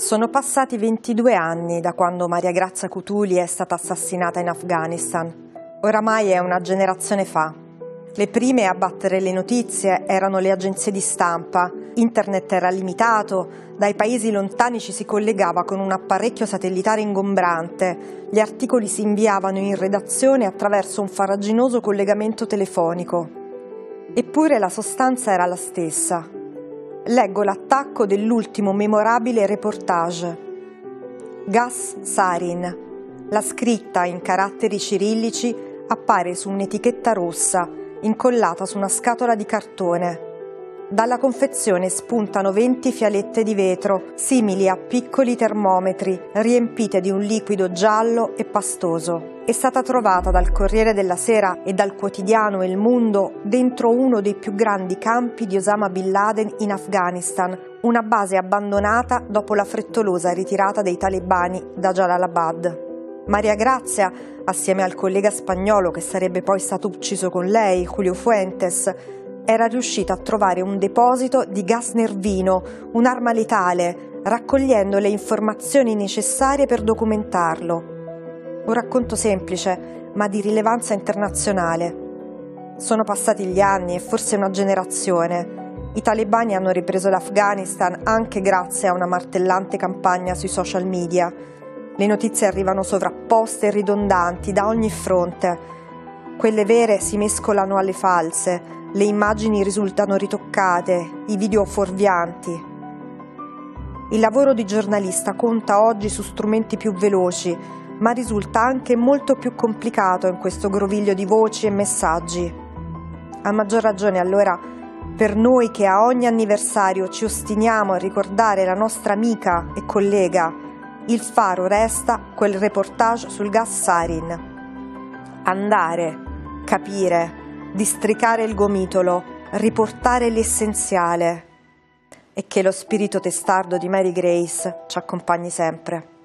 Sono passati 22 anni da quando Maria Grazia Cutuli è stata assassinata in Afghanistan. Oramai è una generazione fa. Le prime a battere le notizie erano le agenzie di stampa, internet era limitato, dai paesi lontani ci si collegava con un apparecchio satellitare ingombrante, gli articoli si inviavano in redazione attraverso un farraginoso collegamento telefonico. Eppure la sostanza era la stessa. Leggo l'attacco dell'ultimo memorabile reportage. Gas Sarin. La scritta in caratteri cirillici appare su un'etichetta rossa, incollata su una scatola di cartone. Dalla confezione spuntano 20 fialette di vetro, simili a piccoli termometri, riempite di un liquido giallo e pastoso. È stata trovata dal Corriere della Sera e dal quotidiano El Mundo dentro uno dei più grandi campi di Osama Bin Laden in Afghanistan, una base abbandonata dopo la frettolosa ritirata dei talebani da Jalalabad. Maria Grazia, assieme al collega spagnolo che sarebbe poi stato ucciso con lei, Julio Fuentes, era riuscita a trovare un deposito di gas nervino, un'arma letale, raccogliendo le informazioni necessarie per documentarlo. Un racconto semplice, ma di rilevanza internazionale. Sono passati gli anni e forse una generazione. I talebani hanno ripreso l'Afghanistan anche grazie a una martellante campagna sui social media. Le notizie arrivano sovrapposte e ridondanti da ogni fronte. Quelle vere si mescolano alle false, le immagini risultano ritoccate, i video fuorvianti. Il lavoro di giornalista conta oggi su strumenti più veloci, ma risulta anche molto più complicato in questo groviglio di voci e messaggi. A maggior ragione allora per noi che a ogni anniversario ci ostiniamo a ricordare la nostra amica e collega, il faro resta quel reportage sul gas sarin. Andare, capire, districare il gomitolo, riportare l'essenziale. E che lo spirito testardo di Mary Grace ci accompagni sempre.